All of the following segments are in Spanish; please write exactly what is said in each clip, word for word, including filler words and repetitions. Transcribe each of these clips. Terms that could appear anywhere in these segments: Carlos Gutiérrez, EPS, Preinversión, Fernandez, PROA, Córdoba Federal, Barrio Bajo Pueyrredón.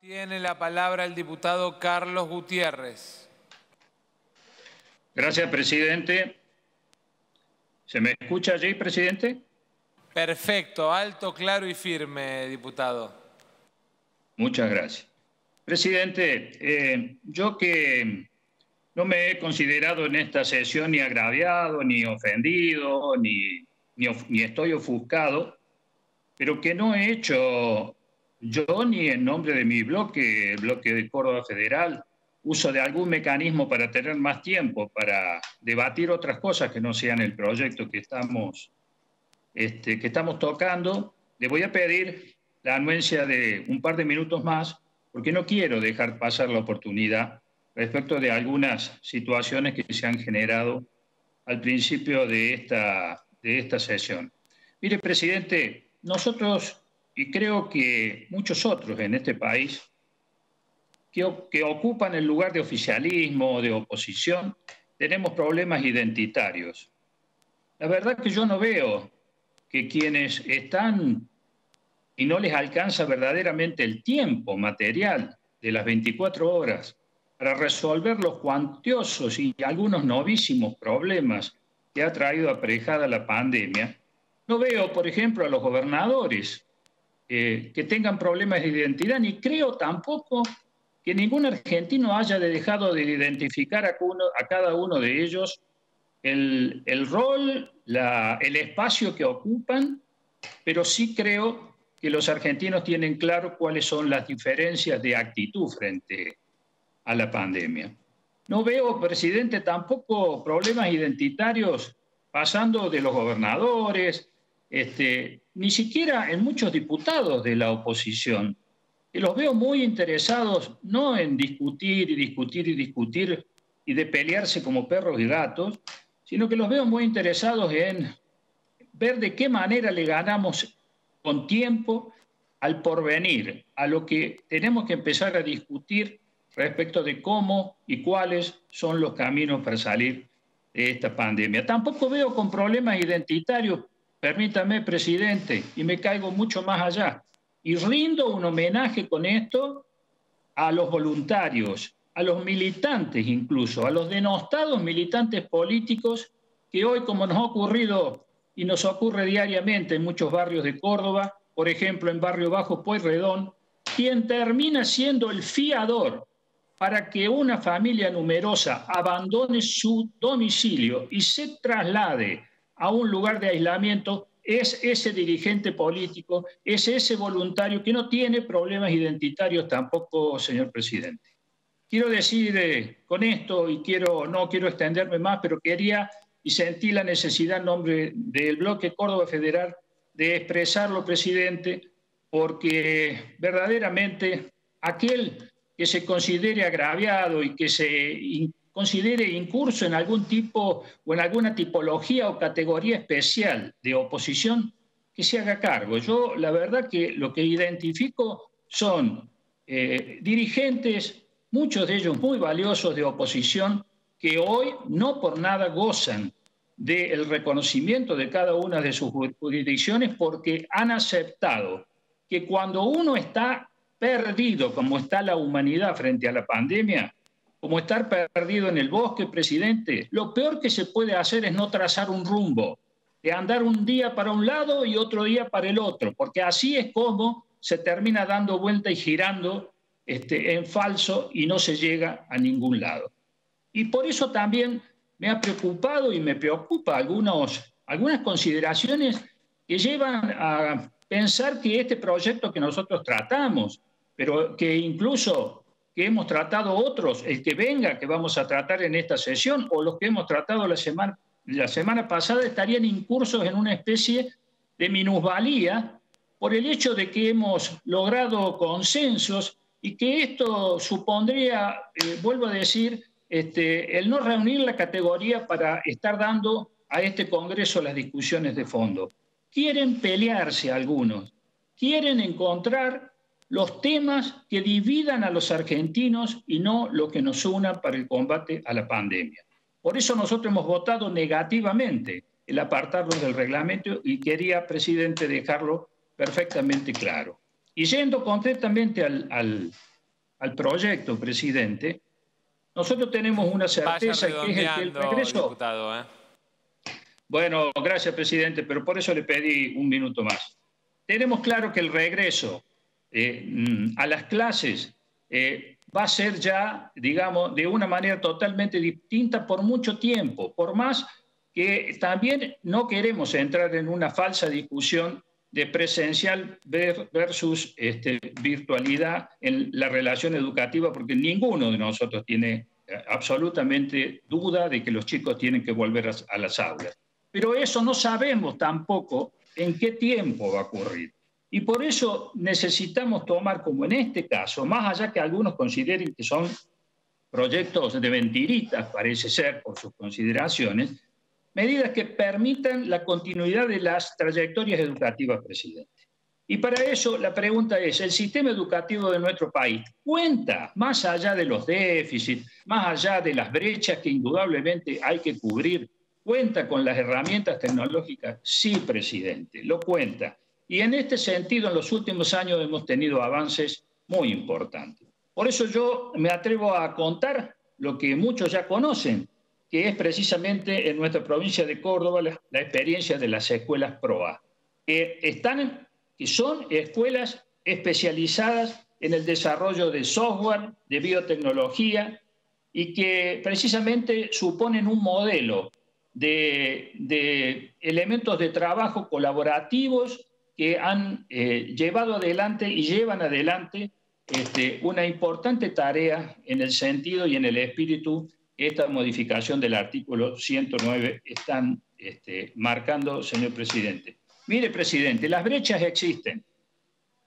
Tiene la palabra el diputado Carlos Gutiérrez. Gracias, presidente. ¿Se me escucha allí, presidente? Perfecto, alto, claro y firme, diputado. Muchas gracias. Presidente, eh, yo que no me he considerado en esta sesión ni agraviado, ni ofendido, ni, ni, ni estoy ofuscado, pero que no he hecho... yo ni en nombre de mi bloque, el bloque de Córdoba Federal, uso de algún mecanismo para tener más tiempo para debatir otras cosas que no sean el proyecto que estamos, este, que estamos tocando. Le voy a pedir la anuencia de un par de minutos más porque no quiero dejar pasar la oportunidad respecto de algunas situaciones que se han generado al principio de esta, de esta sesión. Mire, presidente, nosotros... y creo que muchos otros en este país que, que ocupan el lugar de oficialismo o de oposición, tenemos problemas identitarios. La verdad que yo no veo que quienes están y no les alcanza verdaderamente el tiempo material de las veinticuatro horas para resolver los cuantiosos y algunos novísimos problemas que ha traído aparejada la pandemia, no veo, por ejemplo, a los gobernadores Eh, que tengan problemas de identidad, ni creo tampoco que ningún argentino haya dejado de identificar a, uno, a cada uno de ellos el, el rol, la, el espacio que ocupan, pero sí creo que los argentinos tienen claro cuáles son las diferencias de actitud frente a la pandemia. No veo, presidente, tampoco problemas identitarios pasando de los gobernadores, Este, ni siquiera en muchos diputados de la oposición, que los veo muy interesados no en discutir y discutir y discutir y de pelearse como perros y gatos, sino que los veo muy interesados en ver de qué manera le ganamos con tiempo al porvenir, a lo que tenemos que empezar a discutir respecto de cómo y cuáles son los caminos para salir de esta pandemia. Tampoco veo con problemas identitarios, permítame, presidente, y me caigo mucho más allá. Y rindo un homenaje con esto a los voluntarios, a los militantes incluso, a los denostados militantes políticos que hoy, como nos ha ocurrido y nos ocurre diariamente en muchos barrios de Córdoba, por ejemplo en Barrio Bajo Pueyrredón, quien termina siendo el fiador para que una familia numerosa abandone su domicilio y se traslade a un lugar de aislamiento, es ese dirigente político, es ese voluntario que no tiene problemas identitarios tampoco, señor presidente. Quiero decir eh, con esto, y quiero, no quiero extenderme más, pero quería y sentí la necesidad en nombre del bloque Córdoba Federal de expresarlo, presidente, porque verdaderamente aquel que se considere agraviado y que se considere incurso en algún tipo o en alguna tipología o categoría especial de oposición, que se haga cargo. Yo, la verdad, que lo que identifico son eh, dirigentes, muchos de ellos muy valiosos de oposición, que hoy no por nada gozan del reconocimiento de cada una de sus jurisdicciones porque han aceptado que cuando uno está perdido, como está la humanidad frente a la pandemia, como estar perdido en el bosque, presidente, lo peor que se puede hacer es no trazar un rumbo, de andar un día para un lado y otro día para el otro, porque así es como se termina dando vuelta y girando este, en falso y no se llega a ningún lado. Y por eso también me ha preocupado y me preocupa algunos, algunas consideraciones que llevan a pensar que este proyecto que nosotros tratamos, pero que incluso... que hemos tratado otros, el que venga, que vamos a tratar en esta sesión, o los que hemos tratado la semana, la semana pasada, estarían incursos en una especie de minusvalía por el hecho de que hemos logrado consensos y que esto supondría, eh, vuelvo a decir, este, el no reunir la categoría para estar dando a este Congreso las discusiones de fondo. Quieren pelearse algunos, quieren encontrar los temas que dividan a los argentinos y no lo que nos una para el combate a la pandemia. Por eso nosotros hemos votado negativamente el apartarnos del reglamento y quería, presidente, dejarlo perfectamente claro. Y yendo concretamente al, al, al proyecto, presidente, nosotros tenemos una certeza que es el, el regreso. Diputado, ¿eh? Bueno, gracias, presidente, pero por eso le pedí un minuto más. Tenemos claro que el regreso eh, a las clases eh, va a ser ya, digamos, de una manera totalmente distinta por mucho tiempo, por más que también no queremos entrar en una falsa discusión de presencial versus este, virtualidad en la relación educativa, porque ninguno de nosotros tiene absolutamente duda de que los chicos tienen que volver a, a las aulas. Pero eso no sabemos tampoco en qué tiempo va a ocurrir. Y por eso necesitamos tomar, como en este caso, más allá que algunos consideren que son proyectos de mentiritas, parece ser, por sus consideraciones, medidas que permitan la continuidad de las trayectorias educativas, presidente. Y para eso la pregunta es, ¿el sistema educativo de nuestro país cuenta, más allá de los déficits, más allá de las brechas que indudablemente hay que cubrir, cuenta con las herramientas tecnológicas? Sí, presidente, lo cuenta. Y en este sentido, en los últimos años hemos tenido avances muy importantes. Por eso yo me atrevo a contar lo que muchos ya conocen, que es precisamente en nuestra provincia de Córdoba la, la experiencia de las escuelas PROA, que están, que son escuelas especializadas en el desarrollo de software, de biotecnología, y que precisamente suponen un modelo de, de elementos de trabajo colaborativos que han eh, llevado adelante y llevan adelante este, una importante tarea en el sentido y en el espíritu que esta modificación del artículo ciento nueve están este, marcando, señor presidente. Mire, presidente, las brechas existen,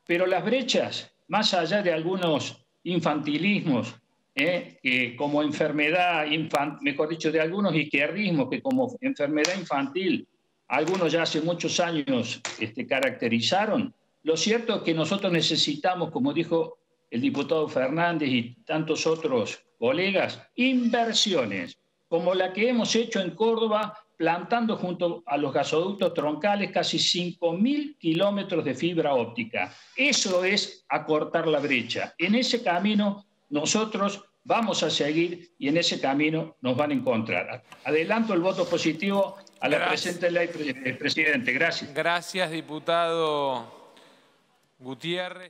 pero las brechas, más allá de algunos infantilismos, eh, que como enfermedad, infant- mejor dicho, de algunos izquierdismos que como enfermedad infantil, algunos ya hace muchos años este, caracterizaron. Lo cierto es que nosotros necesitamos, como dijo el diputado Fernández y tantos otros colegas, inversiones, como la que hemos hecho en Córdoba, plantando junto a los gasoductos troncales casi cinco mil kilómetros de fibra óptica. Eso es acortar la brecha. En ese camino nosotros vamos a seguir y en ese camino nos van a encontrar. Adelanto el voto positivo a la presente ley, presidente. Gracias. Gracias, diputado Gutiérrez.